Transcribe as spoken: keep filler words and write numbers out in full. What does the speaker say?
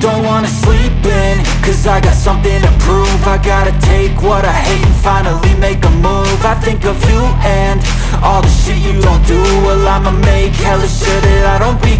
don't wanna sleep in, cause I got something to prove. I gotta take what I hate and finally make a move. I think of you and all the shit you don't do. Well, I'ma make hella sure that I don't become